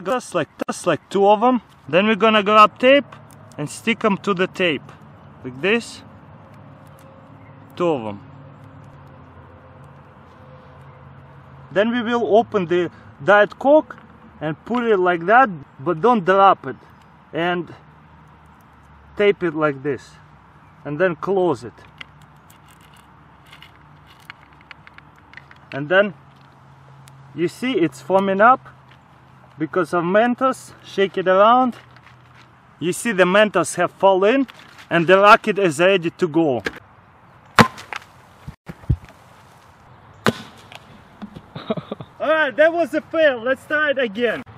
gonna go just like two of them. Then we're gonna grab tape and stick them to the tape like this. Two of them. Then we will open the Diet Coke and put it like that, but don't drop it, and tape it like this and then close it, and then you see it's forming up because of Mentos. Shake it around, you see the Mentos have fallen and the rocket is ready to go. Alright, that was a fail, let's try it again.